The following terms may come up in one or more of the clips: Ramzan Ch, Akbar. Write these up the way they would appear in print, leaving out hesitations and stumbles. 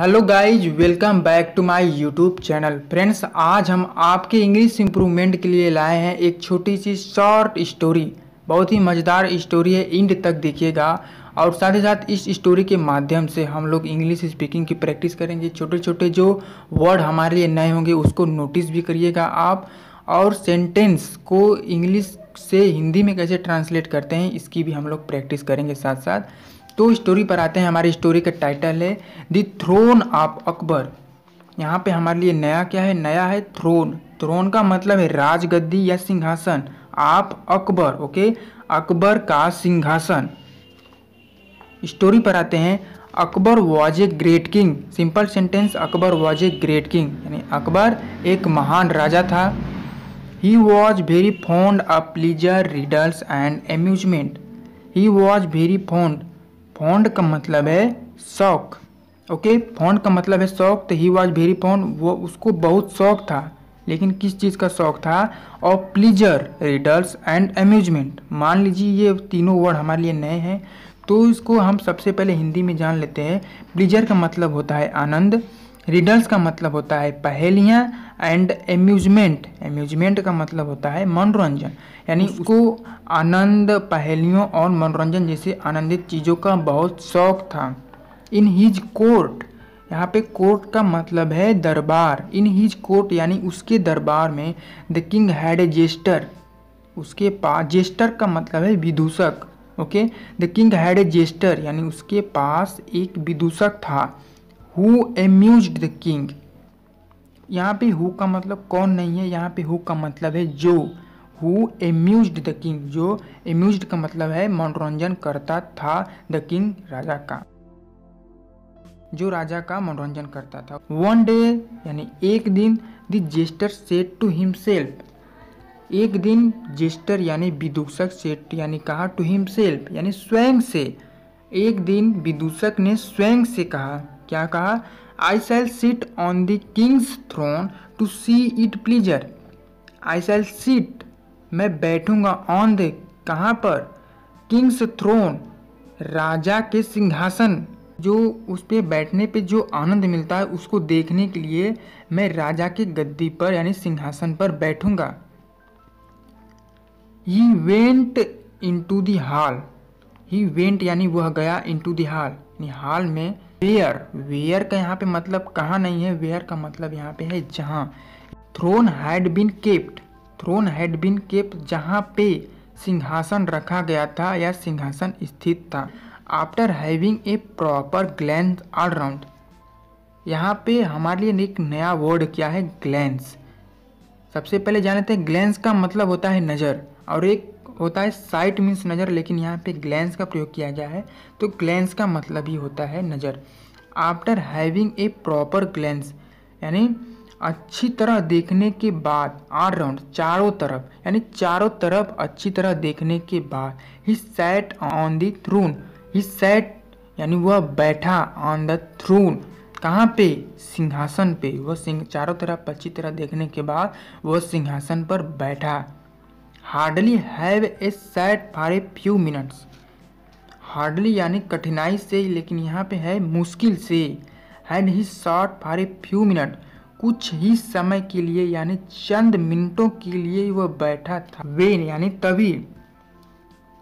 Hello guys, welcome back to my YouTube channel. Friends, आज हम आपके इंग्लिश इम्प्रूवमेंट के लिए लाए हैं एक छोटी सी शॉर्ट स्टोरी। बहुत ही मज़ेदार स्टोरी है, एंड तक देखिएगा। और साथ ही साथ इस स्टोरी के माध्यम से हम लोग इंग्लिश स्पीकिंग की प्रैक्टिस करेंगे। छोटे छोटे जो वर्ड हमारे लिए नए होंगे उसको नोटिस भी करिएगा आप, और सेंटेंस को इंग्लिश से हिंदी में कैसे ट्रांसलेट करते हैं इसकी भी हम लोग प्रैक्टिस करेंगे साथ साथ। तो स्टोरी पर आते हैं। हमारी स्टोरी का टाइटल है द थ्रोन ऑफ अकबर। यहाँ पे हमारे लिए नया क्या है? नया है थ्रोन। थ्रोन का मतलब है राजगद्दी या सिंहासन। आप अकबर, ओके, अकबर का सिंहासन। स्टोरी पर आते हैं। Akbar was a great king. Simple sentence, Akbar was a great king, यानी अकबर एक महान राजा था। He was very fond of pleasure, riddles and amusement. He was very fond, fond का मतलब है शौक, ओके, फॉन्ड का मतलब है शौक। तो ही वॉज वेरी फॉन्ड, वो उसको बहुत शौक था। लेकिन किस चीज़ का शौक था? और प्लीजर, रिडल्स एंड एम्यूजमेंट। मान लीजिए ये तीनों वर्ड हमारे लिए नए हैं, तो इसको हम सबसे पहले हिंदी में जान लेते हैं। प्लीजर का मतलब होता है आनंद, रिडल्स का मतलब होता है पहेलियाँ, एंड एम्यूजमेंट, एम्यूजमेंट का मतलब होता है मनोरंजन, यानी उसको आनंद, पहेलियों और मनोरंजन जैसे आनंदित चीज़ों का बहुत शौक था। इन हिज कोर्ट, यहाँ पे कोर्ट का मतलब है दरबार। इन हिज कोर्ट यानी उसके दरबार में the king had a jester, उसके पास, जेस्टर का मतलब है विदूषक, okay, the king had a jester यानी उसके पास एक विदूषक था। हु एम्यूज्ड द किंग, यहाँ पे हु का मतलब कौन नहीं है, यहाँ पे हु का मतलब है जो। हु एम्यूज्ड द किंग, जो एम्यूज्ड का मतलब है मनोरंजन करता था, द किंग राजा का, जो राजा का मनोरंजन करता था। वन डे यानी एक दिन, the jester said to himself, एक दिन जेस्टर यानी विदूषक सेड यानी कहा, टू हिमसेल्फ यानी स्वयं से, एक दिन विदूषक ने स्वयं से कहा, क्या कहा? I shall sit on the king's throne to see it pleasure. I shall sit, मैं बैठूंगा, ऑन द, कहाँ पर? किंग्स थ्रोन, राजा के सिंहासन। जो उस पर बैठने पे जो आनंद मिलता है उसको देखने के लिए मैं राजा के गद्दी पर यानी सिंहासन पर बैठूंगा। He went into the hall. He went यानी वह गया, इनटू द हॉल यानी हॉल में। वेयर, वेयर का यहाँ पे मतलब कहाँ नहीं है, वेयर का मतलब यहाँ पे है जहाँ। Throne had been kept, throne had been kept, जहाँ पे सिंहासन रखा गया था या सिंहासन स्थित था। After having a proper glance all round, यहाँ पे हमारे लिए एक नया वर्ड क्या है? ग्लैंस। सबसे पहले जान लेते हैं, ग्लैंस का मतलब होता है नज़र, और एक होता है साइट मीन्स नज़र, लेकिन यहाँ पे ग्लैंस का प्रयोग किया गया है, तो ग्लैंस का मतलब ही होता है नज़र। After having a proper glance यानी अच्छी तरह देखने के बाद, ऑल राउंड चारों तरफ, यानी चारों तरफ अच्छी तरह देखने के बाद, he sat on the throne. He sat यानी वह बैठा, ऑन द थ्रोन, कहाँ पे? सिंहासन पे। वह चारों तरफ अच्छी तरह देखने के बाद वह सिंहासन पर बैठा। Hardly have a sat for a few minutes. Hardly यानी कठिनाई से, लेकिन यहाँ पे है मुश्किल से। Had he sat for a few minute, कुछ ही समय के लिए यानी चंद मिनटों के लिए वह बैठा था। वेन यानी तभी,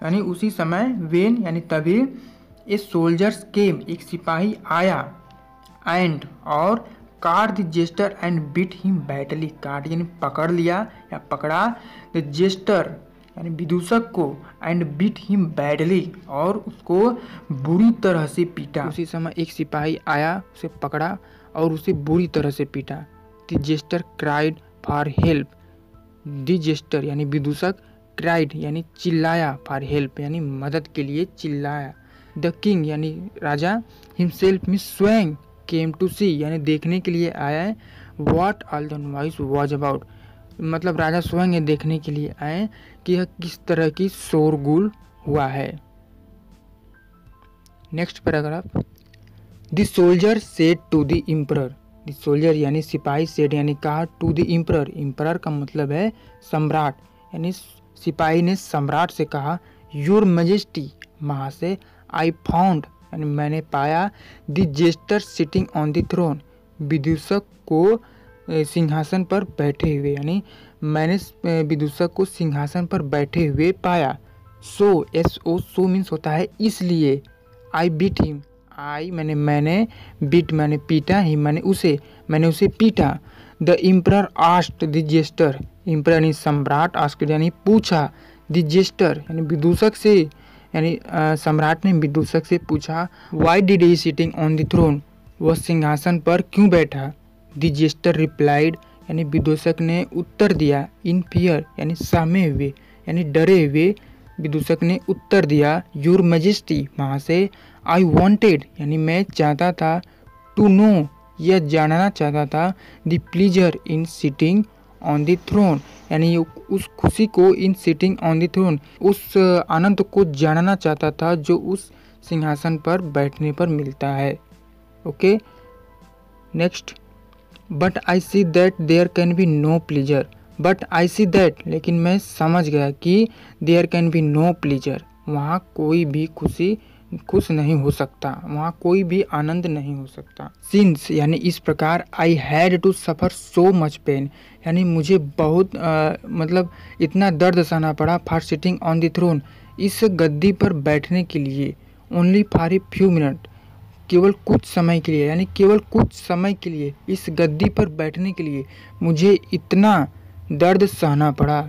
यानी उसी समय, वेन यानी तभी, ए सोल्जर्स केम, एक सिपाही आया, एंड, और, caught the jester and beat him badly. Caught यानी पकड़ लिया या पकड़ा, द जेस्टर यानी विदूषक को, एंड बीट हिम बैटली, और उसको बुरी तरह से पीटा। उसी समय एक सिपाही आया, उसे पकड़ा और उसे बुरी तरह से पीटा। The jester cried for help. The jester यानी विदूषक, क्राइड यानी चिल्लाया, फॉर हेल्प यानी मदद के लिए चिल्लाया। द किंग यानी राजा, हिमसेल्फ में स्वयं, केम टू सी यानी देखने के लिए आया है। What all the noise was about, मतलब राजा स्वयं ये देखने के लिए आए कि यह किस तरह की शोरगुल हुआ है। Next paragraph. The soldier said to the emperor. The soldier यानी सिपाही, सेड यानी कहा, टू द एम्परर, एम्परर का मतलब है सम्राट, यानी सिपाही ने सम्राट से कहा, योर मजेस्टी, महा से, आई फाउंड एंड मैंने पाया the jester sitting on the throne, विदूषक को सिंहासन पर बैठे हुए, यानी मैंने विदूषक को सिंहासन पर बैठे हुए पाया। सो एस ओ सो मीन्स होता है इसलिए, आई बीट हिम, आई मैंने बीट मैंने पीटा, ही मैंने उसे पीटा। The emperor asked the jester, emperor यानी सम्राट, आस्क्ड यानी पूछा, द जेस्टर यानी विदूषक से, यानी सम्राट ने विदूषक से पूछा, why did he sitting on the throne, वह सिंहासन पर क्यों बैठा। द जेस्टर रिप्लाइड यानी विदूषक ने उत्तर दिया, इन फियर यानी सहमे हुए यानी डरे हुए विदूषक ने उत्तर दिया, योर मैजेस्टी वहाँ से, आई वांटेड यानी मैं चाहता था, टू नो यह जानना चाहता था, the pleasure in sitting on the throne यानी उस खुशी को, in sitting on the throne उस आनंद को जानना चाहता था जो उस सिंहासन पर बैठने पर मिलता है। Okay next, but I see that there can be no pleasure, but I see that लेकिन मैं समझ गया कि there can be no pleasure वहाँ कोई भी खुशी खुश नहीं हो सकता, वहाँ कोई भी आनंद नहीं हो सकता। सिंस यानी इस प्रकार, I had to suffer so much pain यानी मुझे बहुत मतलब इतना दर्द सहना पड़ा, for sitting on the throne इस गद्दी पर बैठने के लिए, only for a few minute केवल कुछ समय के लिए, यानी केवल कुछ समय के लिए इस गद्दी पर बैठने के लिए मुझे इतना दर्द सहना पड़ा।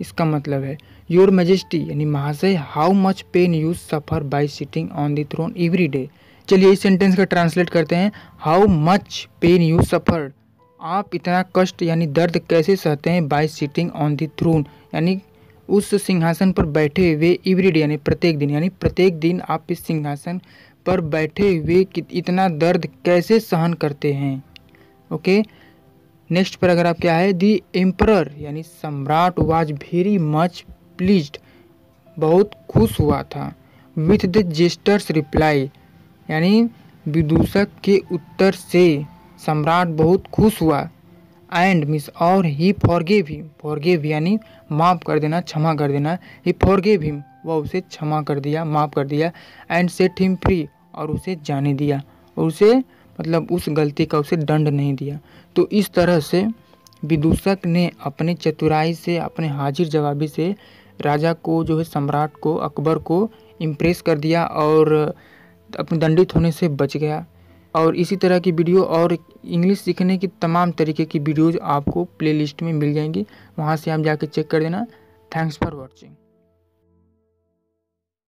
इसका मतलब है, योर मैजेस्टी यानी महाशय, how much pain you suffer by sitting on the throne every day. चलिए इस सेंटेंस का ट्रांसलेट करते हैं, how much pain you suffer, आप इतना कष्ट यानी दर्द कैसे सहते हैं, by sitting on the throne यानी उस सिंहासन पर बैठे हुए, एवरी डे यानी प्रत्येक दिन, यानी प्रत्येक दिन आप इस सिंहासन पर बैठे हुए इतना दर्द कैसे सहन करते हैं। ओके नेक्स्ट पैराग्राफ क्या है, द एम्परर यानी सम्राट वाज वेरी मच प्लीज्ड बहुत खुश हुआ था, विथ द जेस्टर्स रिप्लाई यानी विदूषक के उत्तर से सम्राट बहुत खुश हुआ, एंड मिस और ही फॉरगिव हिम, फॉरगिव यानी माफ़ कर देना, क्षमा कर देना, ही फॉरगिव हिम वह उसे क्षमा कर दिया, माफ़ कर दिया, एंड सेट हिम फ्री और उसे जाने दिया, और उसे मतलब उस गलती का उसे दंड नहीं दिया। तो इस तरह से विदूषक ने अपने चतुराई से, अपने हाजिर जवाबी से राजा को जो है सम्राट को, अकबर को इम्प्रेस कर दिया और अपने दंडित होने से बच गया। और इसी तरह की वीडियो और इंग्लिश सीखने की तमाम तरीके की वीडियोज़ आपको प्लेलिस्ट में मिल जाएंगी, वहाँ से आप जाके चेक कर देना। Thanks for watching.